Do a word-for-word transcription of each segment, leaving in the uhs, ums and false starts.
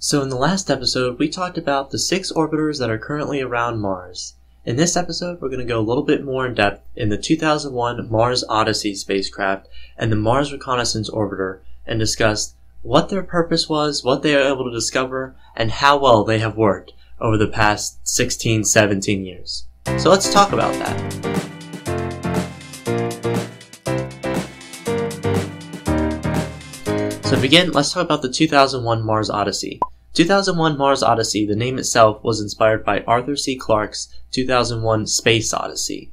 So in the last episode, we talked about the six orbiters that are currently around Mars. In this episode, we're going to go a little bit more in depth in the two thousand one Mars Odyssey spacecraft and the Mars Reconnaissance Orbiter and discuss what their purpose was, what they are able to discover, and how well they have worked over the past sixteen, seventeen years. So let's talk about that. To begin, let's talk about the two thousand one Mars Odyssey. two thousand one Mars Odyssey, the name itself, was inspired by Arthur C. Clarke's two thousand one Space Odyssey.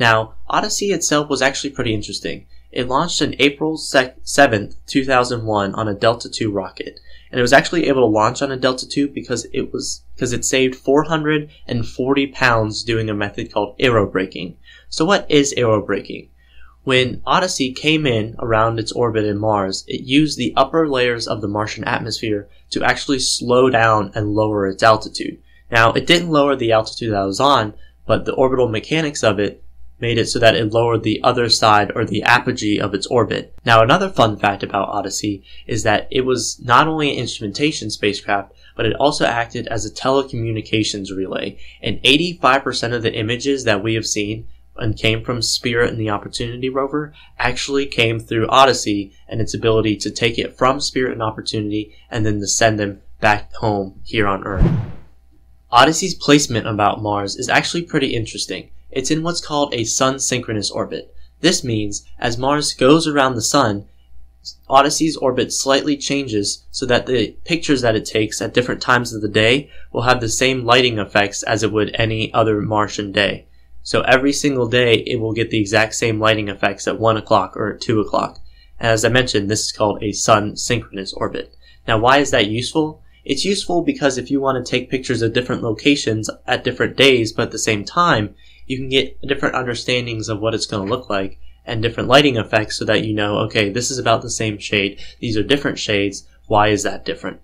Now, Odyssey itself was actually pretty interesting. It launched on April seventh, two thousand one on a Delta two rocket, and it was actually able to launch on a Delta two because it was because it saved four hundred forty pounds doing a method called aerobraking. So what is aerobraking? When Odyssey came in around its orbit in Mars, it used the upper layers of the Martian atmosphere to actually slow down and lower its altitude. Now, it didn't lower the altitude that it was on, but the orbital mechanics of it made it so that it lowered the other side, or the apogee, of its orbit. Now, another fun fact about Odyssey is that it was not only an instrumentation spacecraft, but it also acted as a telecommunications relay, and eighty-five percent of the images that we have seen and came from Spirit and the Opportunity rover actually came through Odyssey and its ability to take it from Spirit and Opportunity and then to send them back home here on Earth. Odyssey's placement about Mars is actually pretty interesting. It's in what's called a sun-synchronous orbit. This means as Mars goes around the sun, Odyssey's orbit slightly changes so that the pictures that it takes at different times of the day will have the same lighting effects as it would any other Martian day. So every single day, it will get the exact same lighting effects at one o'clock or at two o'clock. As I mentioned, this is called a sun-synchronous orbit. Now, why is that useful? It's useful because if you want to take pictures of different locations at different days, but at the same time, you can get different understandings of what it's going to look like and different lighting effects so that you know, okay, this is about the same shade. These are different shades. Why is that different?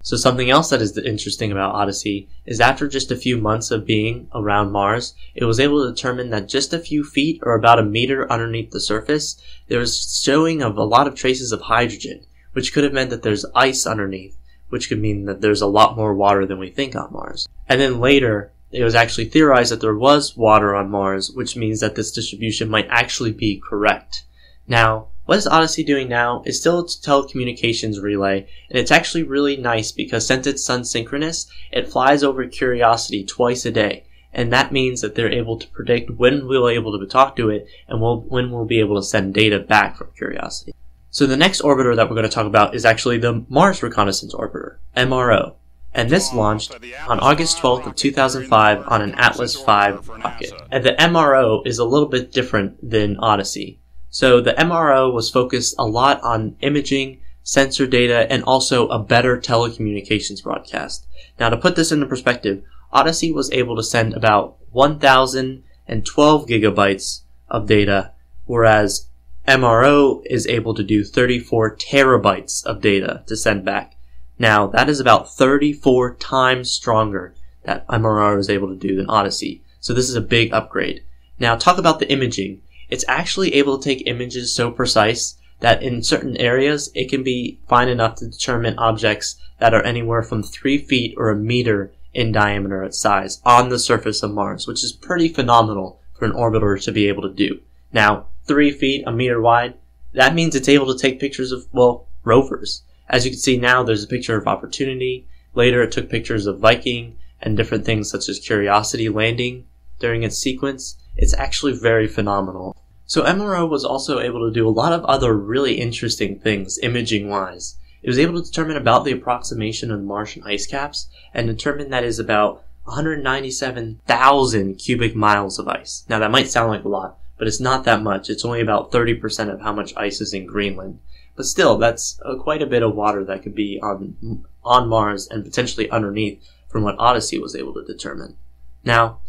So something else that is interesting about Odyssey is after just a few months of being around Mars, it was able to determine that just a few feet or about a meter underneath the surface, there was showing of a lot of traces of hydrogen, which could have meant that there's ice underneath, which could mean that there's a lot more water than we think on Mars. And then later, it was actually theorized that there was water on Mars, which means that this distribution might actually be correct. Now, what is Odyssey doing now is still a telecommunications relay, and it's actually really nice because since it's sun-synchronous, it flies over Curiosity twice a day, and that means that they're able to predict when we'll be able to talk to it and we'll, when we'll be able to send data back from Curiosity. So the next orbiter that we're going to talk about is actually the Mars Reconnaissance Orbiter, M R O, and this launched on August twelfth of two thousand five on an Atlas five rocket. And the M R O is a little bit different than Odyssey. So the M R O was focused a lot on imaging, sensor data, and also a better telecommunications broadcast. Now, to put this into perspective, Odyssey was able to send about one thousand twelve gigabytes of data, whereas M R O is able to do thirty-four terabytes of data to send back. Now, that is about thirty-four times stronger that M R O is able to do than Odyssey. So this is a big upgrade. Now, talk about the imaging. It's actually able to take images so precise that in certain areas it can be fine enough to determine objects that are anywhere from three feet or a meter in diameter at size on the surface of Mars, which is pretty phenomenal for an orbiter to be able to do. Now, three feet, a meter wide, that means it's able to take pictures of, well, rovers. As you can see now, there's a picture of Opportunity. Later, it took pictures of Viking and different things such as Curiosity landing during its sequence. It's actually very phenomenal. So M R O was also able to do a lot of other really interesting things imaging-wise. It was able to determine about the approximation of Martian ice caps and determine that is about one hundred ninety-seven thousand cubic miles of ice. Now that might sound like a lot, but it's not that much. It's only about thirty percent of how much ice is in Greenland. But still, that's uh, quite a bit of water that could be on, on Mars and potentially underneath from what Odyssey was able to determine. Now,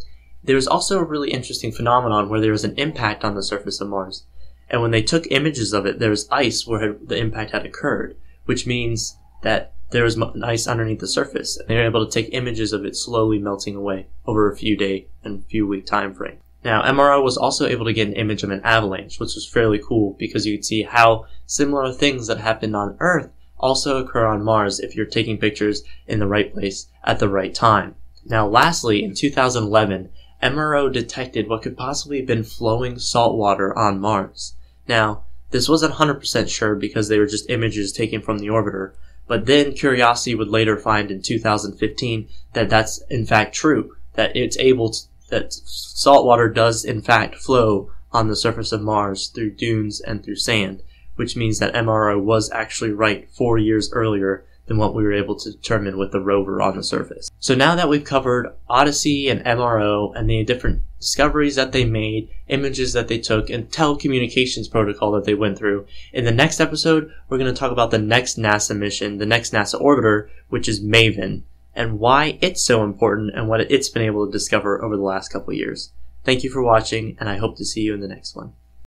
there was also a really interesting phenomenon where there was an impact on the surface of Mars, and when they took images of it, there was ice where the impact had occurred, which means that there was ice underneath the surface, and they were able to take images of it slowly melting away over a few day and few week time frame. Now, M R O was also able to get an image of an avalanche, which was fairly cool because you could see how similar things that happened on Earth also occur on Mars if you're taking pictures in the right place at the right time. Now lastly, in two thousand eleven, M R O detected what could possibly have been flowing salt water on Mars. Now, this wasn't one hundred percent sure because they were just images taken from the orbiter, but then Curiosity would later find in two thousand fifteen that that's in fact true, that it's able to, that salt water does in fact flow on the surface of Mars through dunes and through sand, which means that M R O was actually right four years earlier than what we were able to determine with the rover on the surface. So now that we've covered Odyssey and M R O and the different discoveries that they made, images that they took, and telecommunications protocol that they went through, in the next episode, we're going to talk about the next NASA mission, the next NASA orbiter, which is MAVEN, and why it's so important and what it's been able to discover over the last couple years. Thank you for watching, and I hope to see you in the next one.